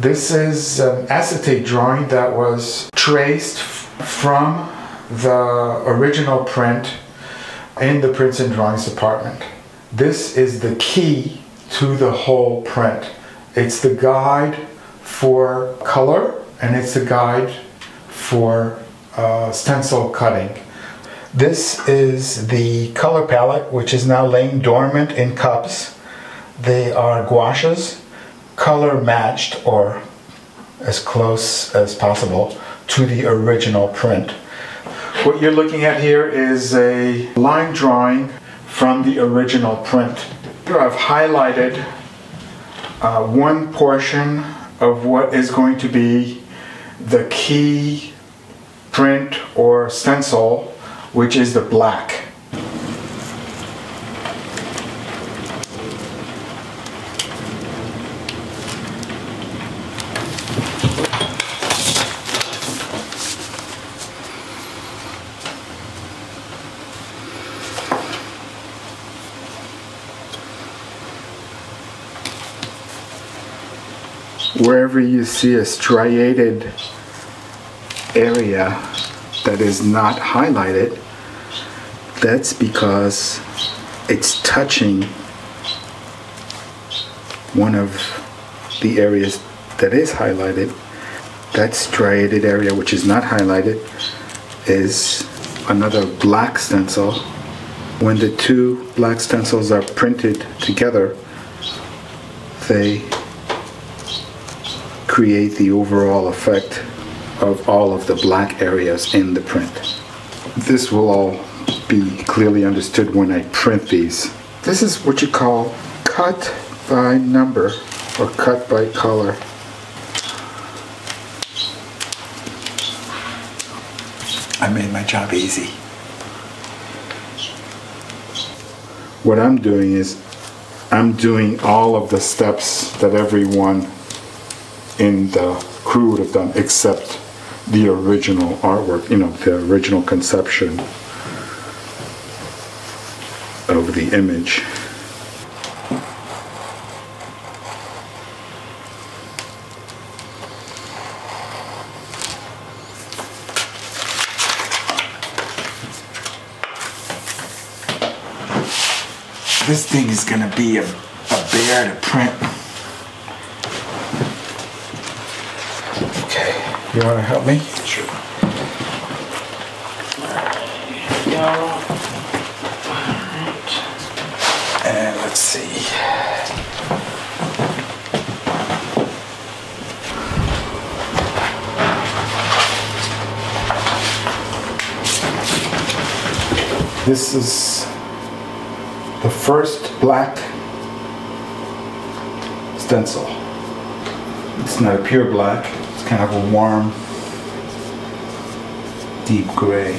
This is an acetate drawing that was traced from the original print in the Prints and Drawings department. This is the key to the whole print. It's the guide for color and it's the guide for stencil cutting. This is the color palette, which is now laying dormant in cups. They are gouaches, color matched or as close as possible to the original print. What you're looking at here is a line drawing from the original print. Here I've highlighted one portion of what is going to be the key print or stencil, which is the black. Wherever you see a striated area that is not highlighted, that's because it's touching one of the areas that is highlighted. That striated area which is not highlighted is another black stencil. When the two black stencils are printed together, they create the overall effect of all of the black areas in the print. This will all be clearly understood when I print these. This is what you call cut by number or cut by color. I made my job easy. What I'm doing is I'm doing all of the steps that everyone in the crew would have done except the original artwork, you know, the original conception of the image. This thing is going to be a bear to print. Okay, you want to help me? Sure. There we go. Let's see. This is the first black stencil. It's not a pure black, it's kind of a warm, deep gray.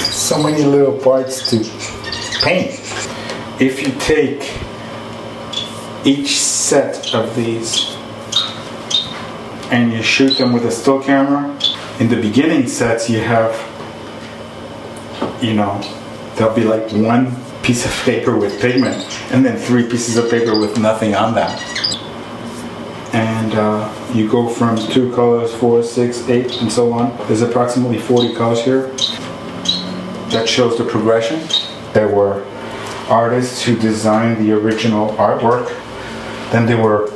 So many little parts to paint. If you take each set of these and you shoot them with a still camera, in the beginning sets you have, you know, there'll be like one piece of paper with pigment and then three pieces of paper with nothing on them. And you go from 2 colors, 4, 6, 8, and so on. There's approximately 40 colors here. That shows the progression. There were artists who designed the original artwork. Then there were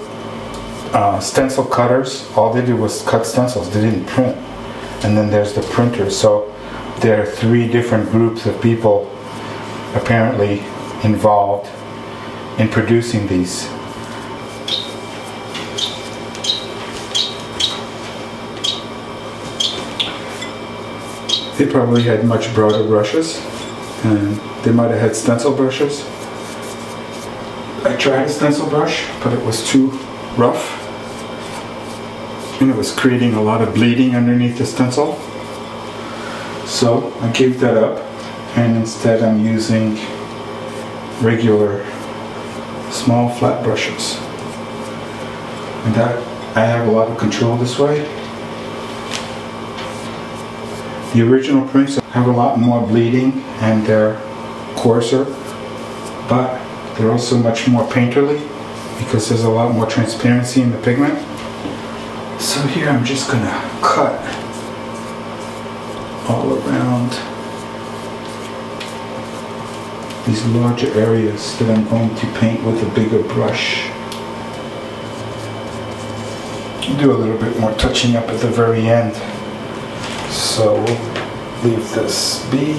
stencil cutters. All they did was cut stencils, they didn't print. And then there's the printers. So there are 3 different groups of people apparently involved in producing these. They probably had much broader brushes, and they might have had stencil brushes. I tried a stencil brush, but it was too rough, and it was creating a lot of bleeding underneath the stencil. So I gave that up, and instead I'm using regular small flat brushes. And that, I have a lot of control this way. The original prints have have a lot more bleeding and they're coarser, but they're also much more painterly because there's a lot more transparency in the pigment. So here I'm just going to cut all around these larger areas that I'm going to paint with a bigger brush. Do a little bit more touching up at the very end. So we'll leave this be.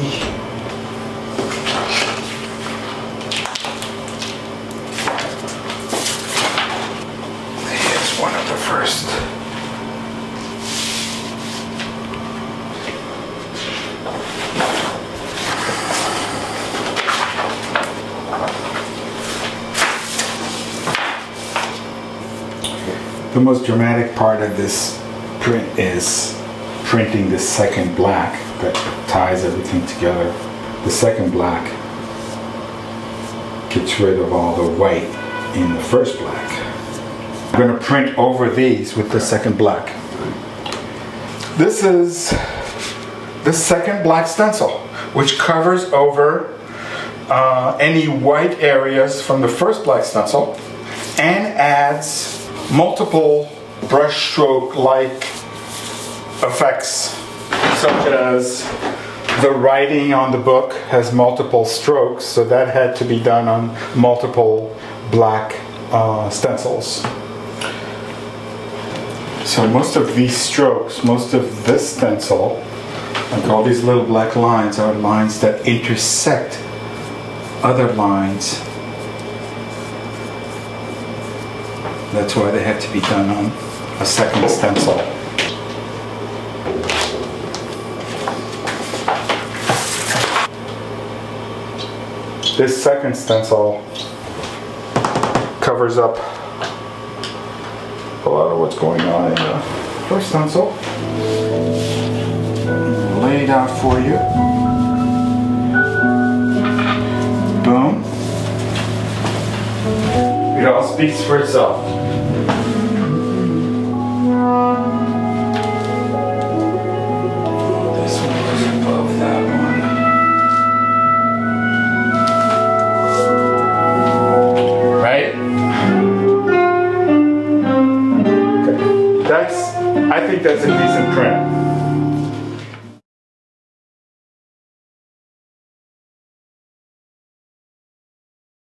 Here's one of the first. The most dramatic part of this print is printing this second black that ties everything together. The second black gets rid of all the white in the first black. I'm going to print over these with the second black. This is the second black stencil, which covers over any white areas from the first black stencil and adds multiple brushstroke-like effects, such as the writing on the book has multiple strokes, so that had to be done on multiple black stencils. So most of these strokes, most of this stencil, like all these little black lines, are lines that intersect other lines. That's why they have to be done on a second stencil. This second stencil covers up a lot of what's going on in the first stencil. Lay it out for you. Boom. It all speaks for itself. I think that's a decent print.